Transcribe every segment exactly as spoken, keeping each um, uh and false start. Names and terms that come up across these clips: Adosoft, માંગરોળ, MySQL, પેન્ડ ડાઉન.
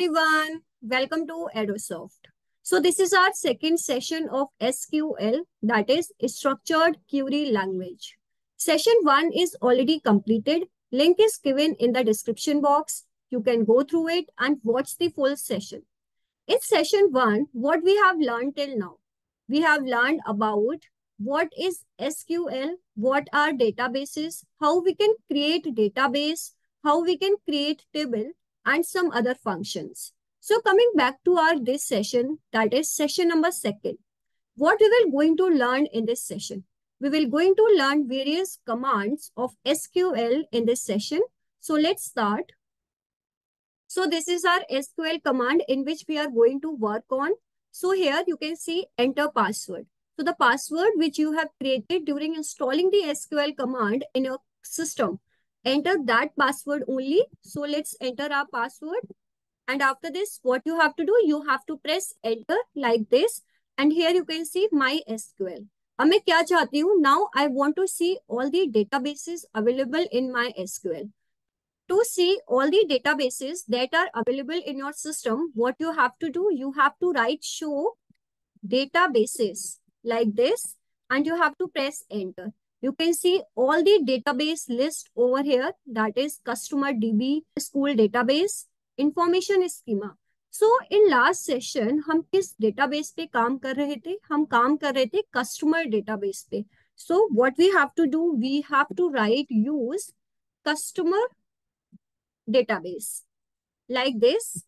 everyone, welcome to Adosoft. So this is our second session of S Q L, that is Structured Query Language. Session one is already completed. Link is given in the description box. You can go through it and watch the full session. In session one, what we have learned till now? We have learned about what is S Q L, what are databases, how we can create database, how we can create table, and some other functions. So coming back to our this session, that is session number second. What we will going to learn in this session? We will going to learn various commands of S Q L in this session. So let's start. So this is our S Q L command in which we are going to work on. So here you can see enter password. So the password which you have created during installing the S Q L command in your system, enter that password only. So let's enter our password. And after this, what you have to do, you have to press enter like this. And here you can see MySQL. मैं क्या चाहती हूँ? Now I want to see all the databases available in MySQL. To see all the databases that are available in your system, what you have to do, you have to write show databases like this, and you have to press enter. You can see all the database list over here, that is customer D B, school database, information schema. So in last session, हम किस database पे काम कर रहे थे? हम काम कर रहे थे customer database पे. So what we have to do, we have to write use customer database like this.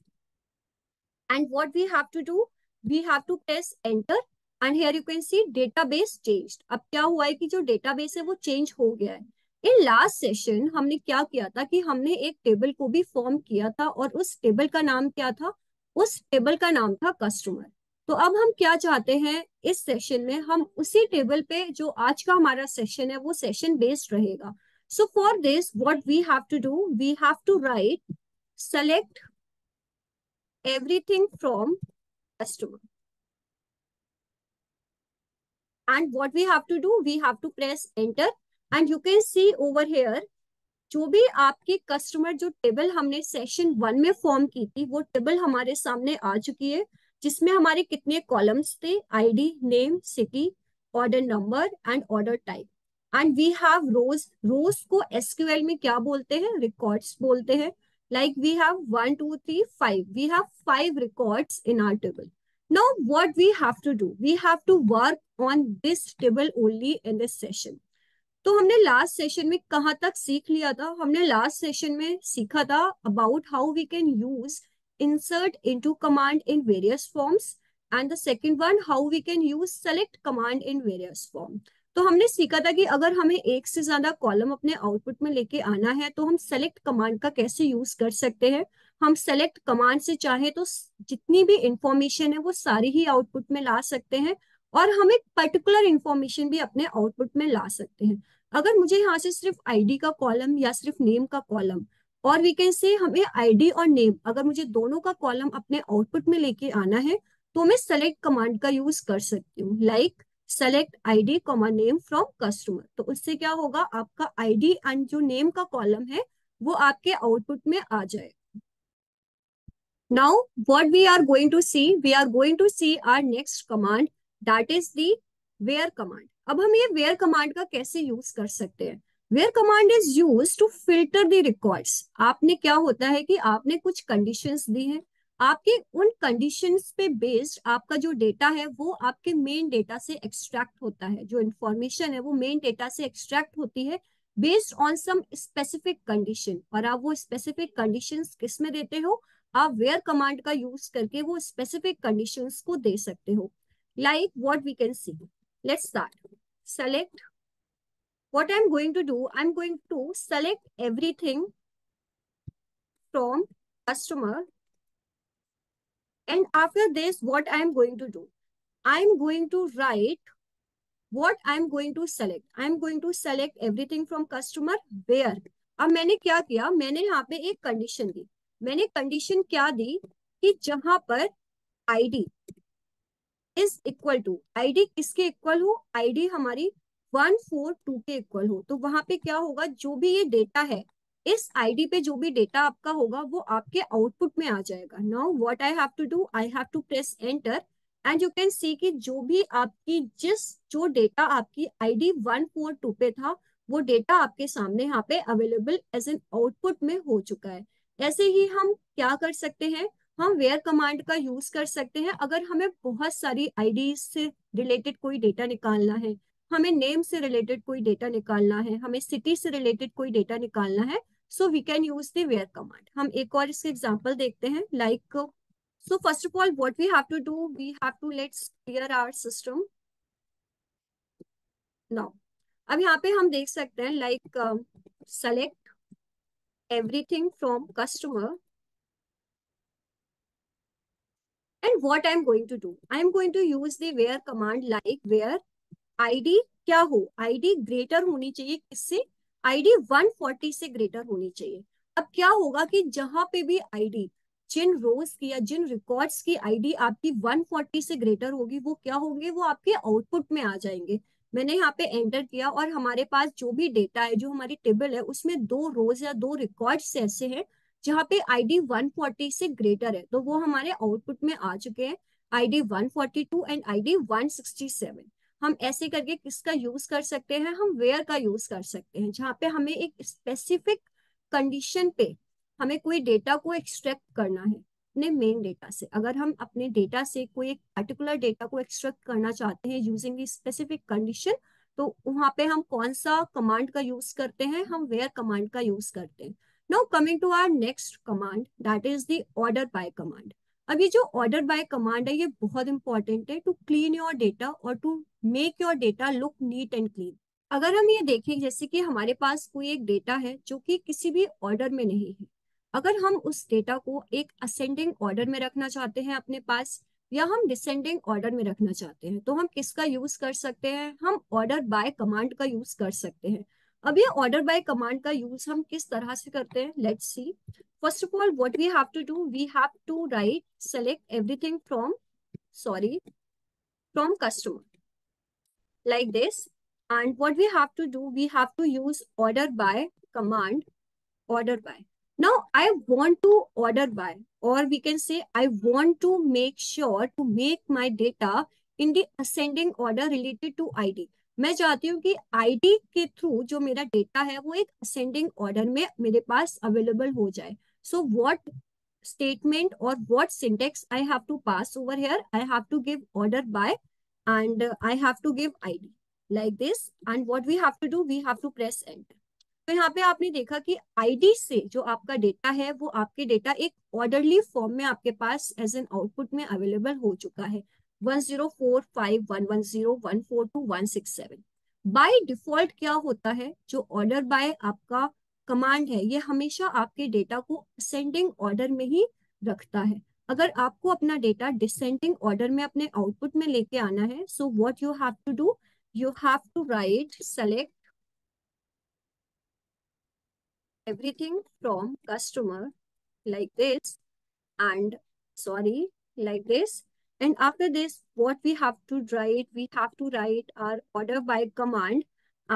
And what we have to do, we have to press enter. And here you can see database changed. अब क्या हुआ है कि जो database है वो change हो गया है. In last session हमने क्या किया था कि हमने एक table को भी form किया था और उस table का नाम क्या था? उस टेबल का नाम था कस्टमर. तो अब हम क्या चाहते हैं इस सेशन में, हम उसी टेबल पे जो आज का हमारा सेशन है वो सेशन बेस्ड रहेगा. So for this what we have to do, we have to write select everything from customer. And what we have to do, we have to press enter. And you can see over here जो भी आपके customer जो table हमने session one में form की थी वो table हमारे सामने आ चुकी है, जिसमें हमारे कितने कॉलम्स थे, ID, name, city, order number and order type. And we have rows. Rows को एसक्यूएल में क्या बोलते हैं? रिकॉर्ड्स बोलते हैं. Like we have one two three five we have five records in our table. Now what we have to do, we have to work on this table only in this session. तो हमने last session में कहाँ तक सीख लिया था? हमने last session में सीखा था about how we can use insert into command in various forms, and the second one how we can use select command in various form. तो हमने सीखा था कि अगर हमें एक से ज्यादा कॉलम अपने आउटपुट में लेके आना है तो हम सेलेक्ट कमांड का कैसे यूज कर सकते हैं. हम सेलेक्ट कमांड से चाहे तो जितनी भी इंफॉर्मेशन है वो सारी ही आउटपुट में ला सकते हैं, और हम एक पर्टिकुलर इंफॉर्मेशन भी अपने आउटपुट में ला सकते हैं. अगर मुझे यहाँ से सिर्फ आईडी का कॉलम या सिर्फ नेम का कॉलम, और वी कैन से हमें आईडी और नेम अगर मुझे दोनों का कॉलम अपने आउटपुट में लेके आना है तो मैं सेलेक्ट कमांड का यूज कर सकती हूँ. Like select ID comma name from customer. तो उससे क्या होगा, आपका आईडी एंड जो नेम का कॉलम है वो आपके आउटपुट में आ जाए. Now what we are going to see, we are going to see our next command, that is the where command. अब हम ये वेयर कमांड का कैसे यूज कर सकते हैं? Where command is use to filter the records. आपने क्या होता है कि आपने कुछ कंडीशंस दी हैं, आपके उन कंडीशंस पे बेस्ड आपका जो डेटा है वो आपके मेन डेटा से एक्सट्रैक्ट होता है. जो इन्फॉर्मेशन है वो मेन डेटा से एक्सट्रैक्ट होती है based on some specific condition, और आप वो स्पेसिफिक कंडीशंस किस में देते हो, आप वेयर कमांड का यूज करके वो स्पेसिफिक कंडीशंस को दे सकते हो. Like what we can see. Let's start. Select. What I'm going to do, I'm going to select everything from customer. And after this, what I'm going to do, I'm going to write what I'm going to select. I'm going to select everything from customer where. अब मैंने क्या किया, मैंने यहाँ पे एक condition दी. मैंने condition क्या दी कि जहाँ पर I D is equal to, ID किसके इक्वल हो, आईडी हमारी वन फोर टू के इक्वल हो, तो वहां पे क्या होगा, जो भी ये डेटा है इस आईडी पे जो भी डेटा आपका होगा वो आपके आउटपुट में आ जाएगा। Now what I have to do, I have to press enter and you can see कि जो भी आपकी जिस जो डेटा आपकी आईडी वन फोर टू पे था वो डेटा आपके सामने यहाँ पे अवेलेबल एज एन आउटपुट में हो चुका है। ऐसे ही हम क्या कर सकते हैं, हम वेयर कमांड का यूज कर सकते हैं। अगर हमें बहुत सारी आईडी से रिलेटेड कोई डेटा निकालना है, हमें नेम से रिलेटेड कोई डेटा निकालना है, हमें सिटी से रिलेटेड कोई डेटा निकालना है, so we can use the where command. हम एक और इसके एग्जांपल देखते हैं। Like so first of all what we have to do, we have to let's clear our system. Now अब यहाँ पे हम देख सकते हैं like select everything from customer and what I am going to do, I am going to use the where command, like where id क्या हो, id greater होनी चाहिए, किससे, id वन फोर्टी से greater होनी चाहिए। अब क्या होगा कि जहां पे भी id, जिन रोज की या जिन रिकॉर्ड्स की id आपकी वन फोर्टी से greater होगी वो क्या होंगे, वो आपके आउटपुट में आ जाएंगे। मैंने यहाँ पे एंटर किया और हमारे पास जो भी डेटा है, जो हमारी टेबल है, उसमें दो रोज या दो रिकॉर्ड्स ऐसे हैं जहाँ पे आईडी वन फोर्टी से ग्रेटर है, तो वो हमारे आउटपुट में आ चुके हैं, ID one forty two and ID one sixty seven. हम ऐसे करके किसका यूज कर सकते हैं, हम वेयर का यूज कर सकते हैं, जहाँ पे हमें एक स्पेसिफिक कंडीशन पे हमें कोई डेटा को एक्सट्रैक्ट करना है अपने मेन डेटा से। अगर हम अपने डेटा से कोई एक पर्टिकुलर डेटा को एक्सट्रैक्ट करना चाहते हैं यूजिंग स्पेसिफिक कंडीशन, तो वहाँ पे हम कौन सा कमांड का यूज करते हैं, हम वेयर कमांड का यूज करते हैं। Now coming to our next command, that is the order by command. अब ये जो order by command है ये बहुत important है to clean your data और to make your data look neat and clean। अगर हम ये देखें जैसे कि हमारे पास कोई एक डेटा है जो कि किसी भी ऑर्डर में नहीं है, अगर हम उस डेटा को एक असेंडिंग ऑर्डर में रखना चाहते हैं अपने पास, या हम डिसेंडिंग ऑर्डर में रखना चाहते हैं, तो हम किसका यूज कर सकते हैं, हम order by command का यूज कर सकते हैं। अब ये ऑर्डर बाय कमांड का यूज हम किस तरह से करते हैं, let's see. First of all what we have to do, we have to write select everything from sorry from customer like this, and what we have to do, we have to use order by command. Order by, now I want to order by, और we can say I want to make sure to make my data in the ascending order related to ID. मैं चाहती हूँ कि ID के through जो मेरा data है वो एक असेंडिंग ऑर्डर में मेरे पास अवेलेबल हो जाए। सो व्हाट स्टेटमेंट और what syntax I have to pass over here, I have to give order by and I have to give ID like this, and what we have to do, we have to press enter. तो यहाँ पे आपने देखा कि ID से जो आपका data है वो आपके डेटा एक ऑर्डरली फॉर्म में आपके पास एज एन आउटपुट में अवेलेबल हो चुका है। One zero four five one one zero one four two one six seven. By default क्या होता है, जो ऑर्डर बाय आपका कमांड है ये हमेशा आपके डेटा को असेंडिंग ऑर्डर में ही रखता है। अगर आपको अपना डेटा डिसेंडिंग ऑर्डर में अपने आउटपुट में लेके आना है, so what you have to do, you have to write select everything from customer like this and sorry like this and after this what we have to write, we have to write our order by command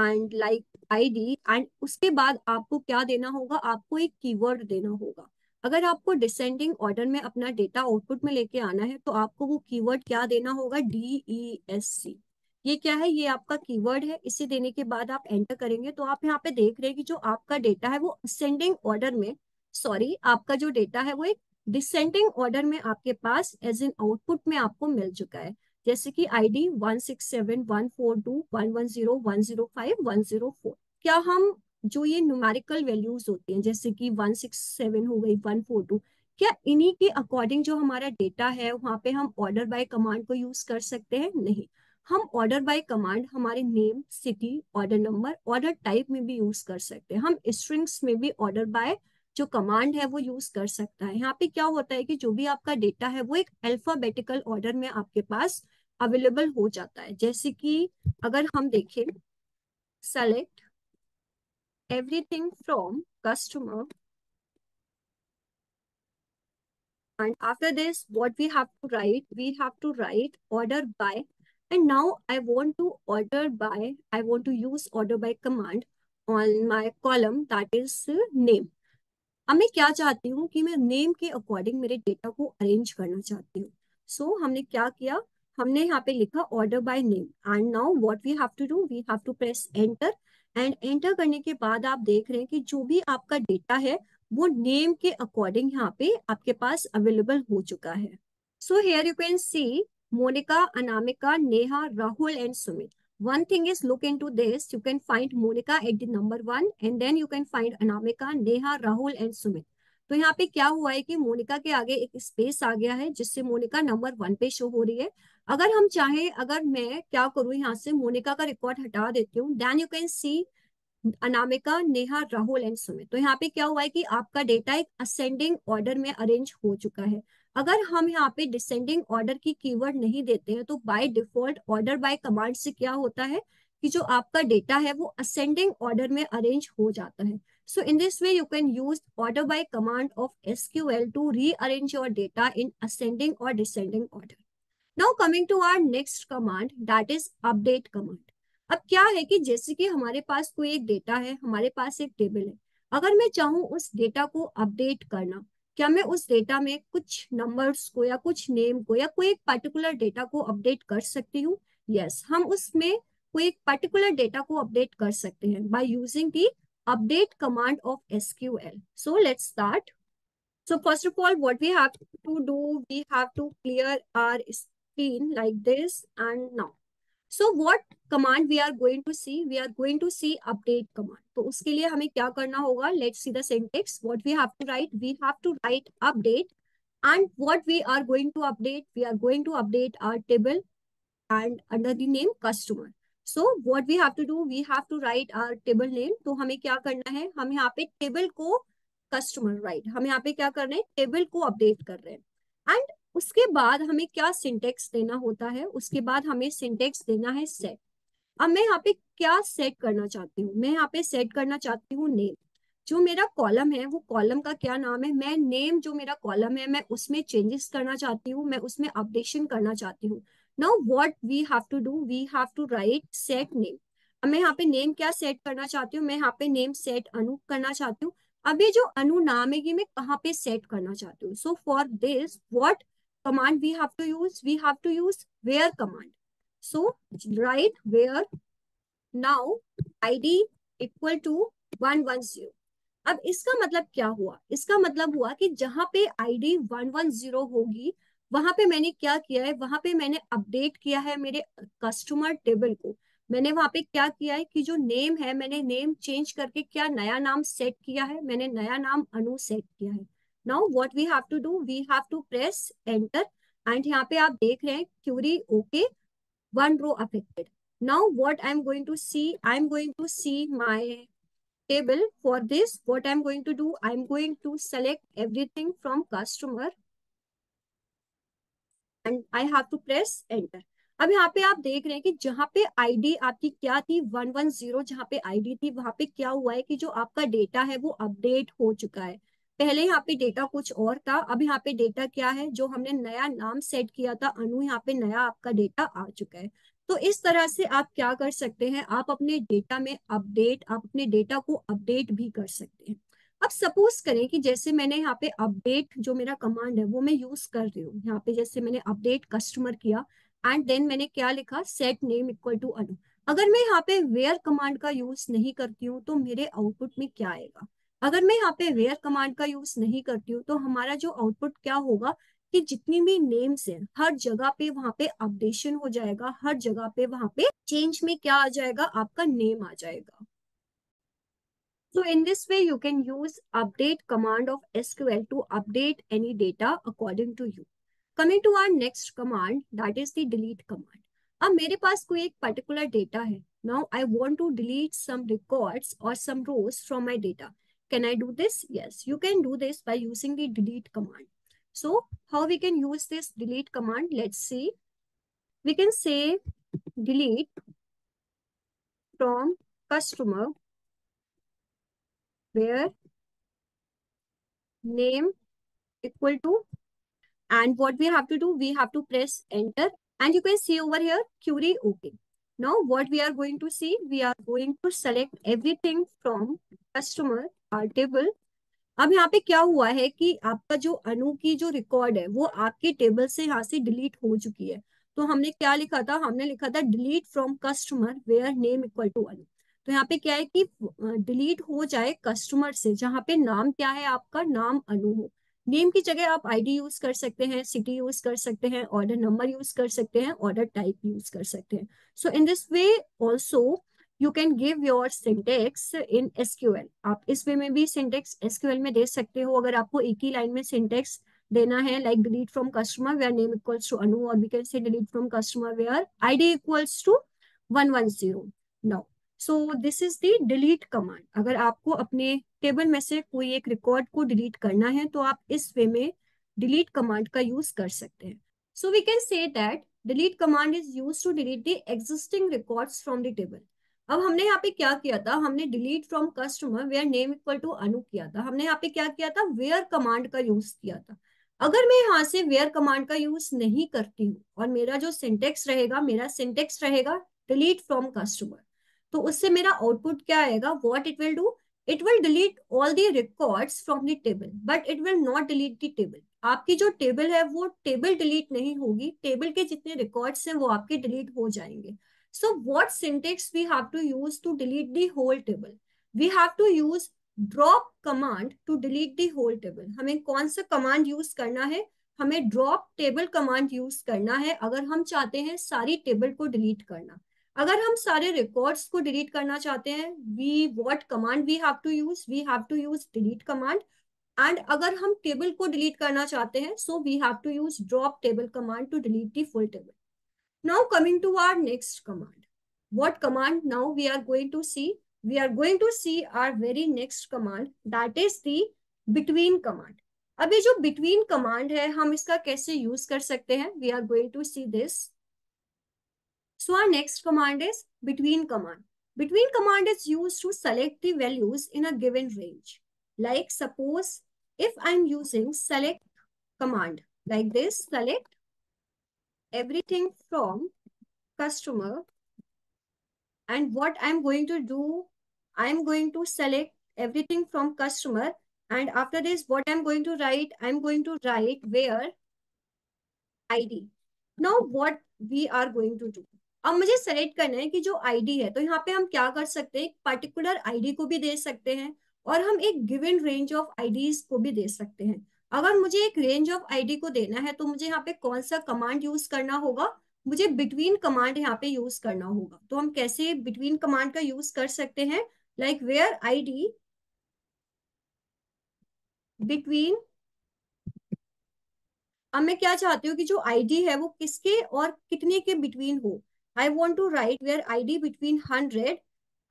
and like id, and उसके बाद आपको क्या देना होगा, आपको एक keyword देना होगा। अगर आपको डिसेंडिंग ऑर्डर में अपना डेटा आउटपुट में लेके आना है तो आपको वो कीवर्ड क्या देना होगा, D E S C। ये क्या है, ये आपका कीवर्ड है। इसे देने के बाद आप एंटर करेंगे तो आप यहाँ पे देख रहे हैं कि जो आपका डेटा है वो असेंडिंग ऑर्डर में सॉरी आपका जो डेटा है वो एक डिसेंडिंग ऑर्डर में आपके पास एज एन आउटपुट में आपको मिल चुका है, जैसे कि ID one six seven one four two one one zero one zero five one zero four. क्या हम जो ये न्यूमेरिकल वैल्यूज होती हैं जैसे कि वन सिक्स सेवन हो गई, वन फोर टू, क्या इन्हीं के अकॉर्डिंग जो हमारा डेटा है वहाँ पे हम ऑर्डर बाय कमांड को यूज कर सकते हैं? नहीं, हम ऑर्डर बाय कमांड हमारे name, city, order number, order type में भी यूज कर सकते हैं। हम स्ट्रिंग्स में भी ऑर्डर बाय जो कमांड है वो यूज कर सकता है। यहाँ पे क्या होता है कि जो भी आपका डेटा है वो एक अल्फाबेटिकल ऑर्डर में आपके पास अवेलेबल हो जाता है। जैसे कि अगर हम देखें select everything from customer and after this what we have to write, we have to write order by, and now I want to order by, I want to use order by command on my column that is name. अब मैं क्या चाहती हूँ कि मैं name के according मेरे data को अरेंज करना चाहती हूँ. सो so, हमने क्या किया, हमने यहाँ पे लिखा order by name. And now what we have to do, we have to press enter. And enter करने के बाद आप देख रहे हैं कि जो भी आपका डेटा है वो नेम के अकॉर्डिंग यहाँ पे आपके पास अवेलेबल हो चुका है. So here you can see Monica, Anamika, Neha, Rahul and Sumit. One thing is, look into this. You can find Monica at the number one and then you can find Anamika, Neha, Rahul and Sumit. तो यहाँ पे क्या हुआ है कि मोनिका के आगे एक स्पेस आ गया है जिससे मोनिका नंबर वन पे शो हो रही है. अगर हम चाहें, अगर मैं क्या करूँ, यहाँ से मोनिका का रिकॉर्ड हटा देती हूँ, then you can see Anamika, Neha, Rahul and Sumit. तो यहाँ पे क्या हुआ है कि आपका डेटा एक असेंडिंग ऑर्डर में अरेंज हो चुका है. अगर हम यहाँ पे डिसेंडिंग ऑर्डर की कीवर्ड नहीं देते हैं तो by default order by command से क्या होता है कि जो आपका डेटा है वो असेंडिंग ऑर्डर में अरेंज हो जाता है. So in this way you can use order by command of SQL to rearrange your data in ascending और descending order. Now coming to our next command that is update command. अब क्या है कि जैसे कि हमारे पास कोई एक डेटा है, हमारे पास एक टेबल है, अगर मैं चाहूँ उस डेटा को अपडेट करना, क्या मैं उस डेटा में कुछ नंबर्स को या कुछ नेम को या कोई एक पर्टिकुलर डेटा को अपडेट कर सकती हूँ? यस yes, हम उसमें कोई एक पर्टिकुलर डेटा को अपडेट कर सकते हैं by using the update command of SQL. So let's start. So first of all what we have to do, we have to clear our screen like this. And now so what command we are going to see, we are going to see update command. तो उसके लिए हमें क्या करना होगा, let's see the syntax. What we have to write, we have to write update. And what we are going to update, we are going to update our table and under the name customer. So what we have to do, we have to write our table name. तो हमें क्या करना है, हम यहाँ पे table को customer right, हम यहाँ पे क्या कर रहे हैं, टेबल को अपडेट कर रहे हैं. एंड उसके बाद हमें क्या सिंटेक्स देना होता है, उसके बाद हमें सिंटेक्स देना है सेट. अब मैं यहाँ पे क्या सेट करना चाहती हूँ, मैं यहाँ पे सेट करना चाहती हूँ नेम. जो मेरा कॉलम है वो कॉलम का क्या नाम है, मैं नेम जो मेरा कॉलम है मैं उसमें चेंजेस करना चाहती हूँ, मैं उसमें अपडेशन करना चाहती हूँ. Now what we have to do, we have to write set name. अब मैं यहाँ पे नेम क्या सेट करना चाहती हूँ, मैं यहाँ पे नेम सेट अनु करना चाहती हूँ. अब ये जो अनु नाम है ये मैं कहाँ पे सेट करना चाहती हूँ. So for this what command we have to use, we have to use where command. So write where now id equal to one ten. अब इसका मतलब क्या हुआ, इसका मतलब हुआ कि जहां पे id one ten होगी वहां पे मैंने क्या किया है, वहां पे मैंने अपडेट किया है मेरे कस्टमर टेबल को. मैंने वहां पे क्या किया है कि जो नेम है मैंने नेम चेंज करके क्या नया नाम सेट किया है, मैंने नया नाम अनु सेट किया है. Now what we have to do, we have to press enter. And यहाँ पे आप देख रहे हैं query okay, one row affected. Now what I'm going to see, I'm going to see my table. For this, what I'm going to do, I'm going to select everything from customer. And I have to press enter. अब यहाँ पे आप देख रहे हैं कि जहाँ पे आईडी आपकी क्या थी one ten, जहाँ पे आईडी थी वहां पे क्या हुआ है कि जो आपका डेटा है वो अपडेट हो चुका है. पहले यहाँ पे डेटा कुछ और था, अब यहाँ पे डेटा क्या है, जो हमने नया नाम सेट किया था अनु, यहाँ पे नया आपका डेटा आ चुका है. तो इस तरह से आप क्या कर सकते हैं, आप अपने डेटा में अपडेट, आप अपने डेटा को अपडेट भी कर सकते हैं. अब सपोज करें कि जैसे मैंने यहाँ पे अपडेट जो मेरा कमांड है वो मैं यूज कर रही हूँ. यहाँ पे जैसे मैंने अपडेट कस्टमर किया एंड देन मैंने क्या लिखा, set name equal to Anu. अगर मैं यहाँ पे वेयर कमांड का यूज नहीं करती हूँ तो मेरे आउटपुट में क्या आएगा, अगर मैं यहाँ पे where कमांड का यूज नहीं करती हूँ तो हमारा जो आउटपुट क्या होगा कि जितनी भी नेम्स हैं हर जगह पे वहां पे अपडेशन हो जाएगा, हर जगह पे वहां पे चेंज में क्या आ जाएगा, आपका नेम आ जाएगा. So in this way you can use update command of SQL to update any data according to you. Coming to our next command that is the delete command. अब मेरे पास कोई एक पर्टिकुलर डेटा है. Now I want to delete some records और some rows from my data. Can I do this? Yes, you can do this by using the delete command. So how we can use this delete command? Let's see. We can say delete from customer where name equal to, and what we have to do, we have to press enter. And you can see over here query okay. Now what we are going to see, we are going to select everything from customer our table. अब यहाँ पे क्या हुआ है कि आपका जो अनु की जो रिकॉर्ड है वो आपके टेबल से यहाँ से डिलीट हो चुकी है। तो हमने क्या लिखा था, हमने लिखा था delete from customer where name equal to Anu. तो यहाँ पे क्या है कि डिलीट हो जाए कस्टमर से जहाँ पे नाम क्या है आपका, नाम अनु हो। नेम की जगह आप आईडी यूज कर सकते हैं, सिटी यूज कर सकते हैं, ऑर्डर नंबर यूज कर सकते हैं, ऑर्डर टाइप यूज कर सकते हैं। So in this way also you can give your syntax in SQL. आप इस वे में भी सिंटेक्स एसक्यूएल में दे सकते हो। अगर आपको एक ही लाइन में सिंटेक्स देना है like delete from customer where name equals to Anu, और we can say delete from customer where ID equals to one one zero. Now so this is the delete command. अगर आपको अपने टेबल में से कोई एक रिकॉर्ड को डिलीट करना है तो आप इस वे में डिलीट कमांड का यूज कर सकते हैं। So we can say that delete command is used to delete the existing records from the table. अब हमने यहाँ पे क्या किया था, हमने delete from customer where name equal to Anu किया था। हमने यहाँ पे क्या किया था, वेयर कमांड का यूज किया था। अगर मैं यहाँ से वेयर कमांड का यूज नहीं करती हूँ और मेरा जो सिंटेक्स रहेगा, मेरा सिंटेक्स रहेगा डिलीट फ्रॉम कस्टमर, तो उससे मेरा आउटपुट क्या आएगा, what it will do, it will delete all the records from the table but it will not delete the table. आपकी जो टेबल है वो टेबल डिलीट नहीं होगी, टेबल के जितने रिकॉर्ड्स हैं वो आपके डिलीट हो जाएंगे। So what syntax we have to use to delete the whole table? We have to use drop command to delete the whole table. हमें कौन सा command use करना है, हमें drop table command use करना है अगर हम चाहते हैं सारी table को delete करना। अगर हम सारे records को delete करना चाहते हैं, we what command we have to use? We have to use delete command. And अगर हम table को delete करना चाहते हैं, so we have to use drop table command to delete the full table. Now coming to our next command. What command now we are going to see? We are going to see our very next command, that is the between command. अब ये जो between command है हम इसका कैसे use कर सकते हैं, we are going to see this. So our next command is between command. Between command is used to select the values in a given range. Like suppose if I'm using select command like this, select everything from customer, and what I'm going to do, I'm going to select everything from customer, and after this what I'm going to write, I'm going to write where I D. Now what we are going to do, अब मुझे select करना है कि जो I D है, तो यहाँ पे हम क्या कर सकते हैं, particular I D को भी दे सकते हैं और हम एक given range of I Ds को भी दे सकते हैं। अगर मुझे एक रेंज ऑफ आईडी को देना है तो मुझे यहाँ पे कौन सा कमांड यूज करना होगा, मुझे बिटवीन कमांड यहाँ पे यूज करना होगा। तो हम कैसे बिटवीन कमांड का यूज कर सकते हैं, लाइक वेयर आईडी बिटवीन। अब मैं क्या चाहती हूँ कि जो आईडी है वो किसके और कितने के बिटवीन हो, I want to write where ID between hundred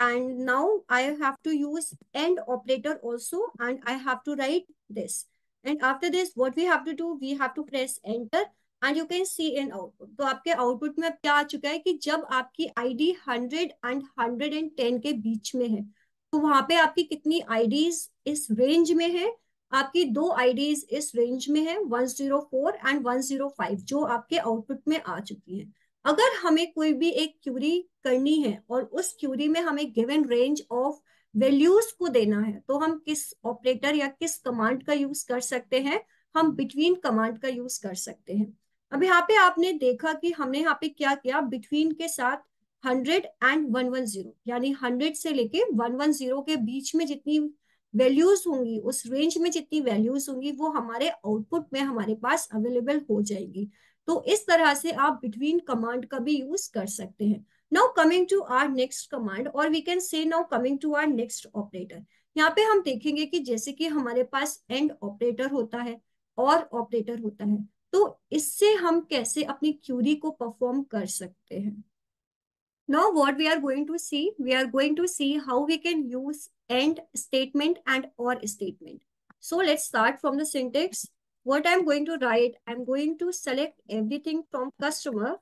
and now I have to use and operator also and I have to write this. And after this, what we have to do? We have to press enter, and you can see an output. तो आपके output में क्या आ चुका है कि जब आपकी I D hundred and one hundred ten के बीच में है, तो वहाँ पे आपकी कितनी I Ds इस range में है? आपकी दो I Ds इस range में है, one oh four and one oh five, जो आपके output में आ चुकी है। अगर हमें कोई भी एक query करनी है और उस query में हमें given range of वैल्यूज को देना है, तो हम किस ऑपरेटर या किस कमांड का यूज कर सकते हैं, हम बिटवीन कमांड का यूज कर सकते हैं। अब यहाँ पे आपने देखा कि हमने यहाँ पे क्या किया, बिटवीन के साथ hundred and one one zero, यानी हंड्रेड से लेके वन वन जीरो के बीच में जितनी वैल्यूज होंगी, उस रेंज में जितनी वैल्यूज होंगी वो हमारे आउटपुट में हमारे पास अवेलेबल हो जाएगी। तो इस तरह से आप बिटवीन कमांड का भी यूज कर सकते हैं। Now coming to our next command, or we can say now coming to our next operator. यहाँ पे हम देखेंगे कि जैसे कि हमारे पास end operator होता है और operator होता है, तो इससे हम कैसे अपनी query को perform कर सकते हैं। Now what we are going to see, we are going to see how we can use end statement and or statement. So let's start from the syntax. What I'm going to write, I'm going to select everything from customer.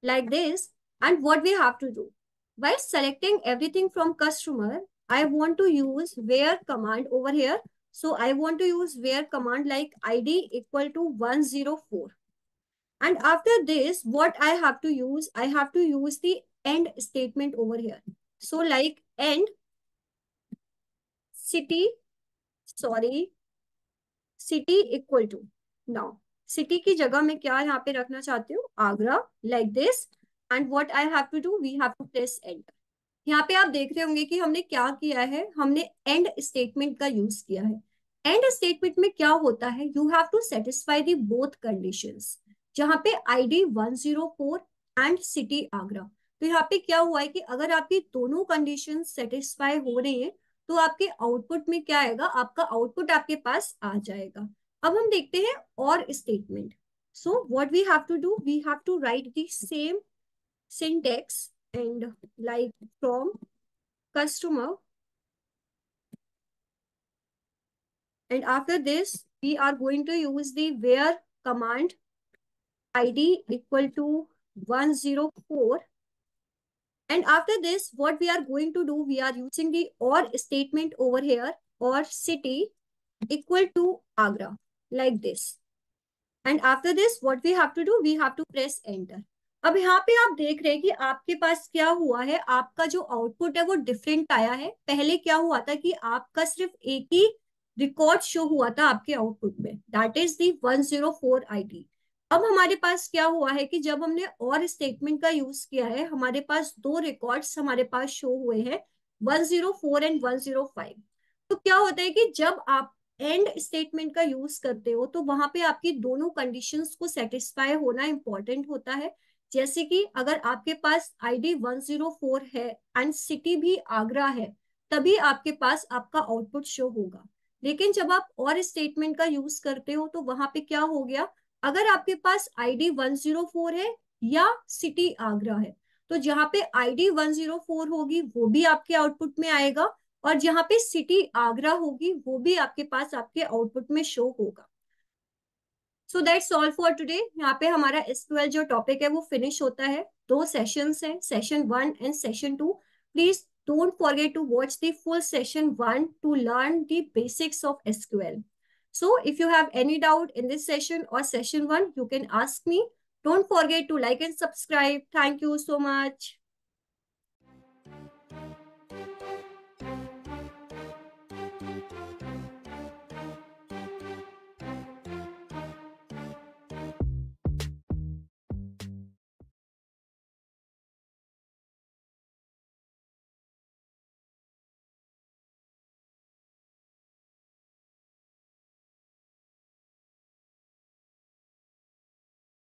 Like this, and what we have to do by selecting everything from customer, I want to use where command over here. So I want to use where command like I D equal to one zero four. And after this, what I have to use? I have to use the end statement over here. So like end city, sorry, city equal to. Now city की जगह मैं क्या यहाँ पे रखना चाहती हूँ? Agra, like this. And what I have to do? We have to press enter. यहाँ पे आप देख रहे होंगे कि हमने क्या किया है, हमने end statement का यूज किया है. एंड स्टेटमेंट में क्या होता है, you have to satisfy the both conditions, जहां पे ID one zero four and city Agra. तो यहाँ पे क्या हुआ है कि अगर आपकी दोनों कंडीशंस सेटिस्फाई हो रही हैं, तो आपके आउटपुट में क्या आएगा, आपका आउटपुट आपके पास आ जाएगा. अब हम देखते हैं और statement. So what we have to do, we have to write the same syntax and like from customer. And after this, we are going to use the where command, I D equal to one zero four. And after this, what we are going to do, we are using the or statement over here, or city equal to Agra, like this. And after this, what we have to do, we have to press enter. अब यहाँ पे आप देख रहे हैं कि आपके पास क्या हुआ है, आपका जो आउटपुट है वो डिफरेंट आया है. पहले क्या हुआ था कि आपका सिर्फ एक ही रिकॉर्ड शो हुआ था आपके आउटपुट में, that is the one zero four ID. अब हमारे पास क्या हुआ है कि जब हमने और स्टेटमेंट का यूज किया है, हमारे पास दो रिकॉर्ड्स हमारे पास शो हुए हैं, one zero four and one zero five. तो क्या होता है कि जब आप एंड स्टेटमेंट का यूज करते हो, तो वहां पे आपकी दोनों कंडीशंस को सेटिस्फाई होना इंपॉर्टेंट होता है. जैसे कि अगर आपके पास आईडी वन जीरो फोर है एंड सिटी भी आगरा है, तभी आपके पास आपका आउटपुट शो होगा. लेकिन जब आप और स्टेटमेंट का यूज करते हो, तो वहां पे क्या हो गया, अगर आपके पास आईडी वन जीरो फोर है या सिटी आगरा है, तो जहां पे आईडी वन जीरो फोर होगी वो भी आपके आउटपुट में आएगा, और जहां पे सिटी आगरा होगी वो भी आपके पास आपके आउटपुट में शो होगा. सो दैट्स ऑल फॉर टुडे. यहाँ पे हमारा एसक्यूएल जो टॉपिक है वो फिनिश होता है. दो सेशंस हैं, session one and session two. Please don't forget to watch the full session one to learn the basics of S Q L. So if you have any doubt in this session or session one, you can ask me. Don't forget to like and subscribe. Thank you so much.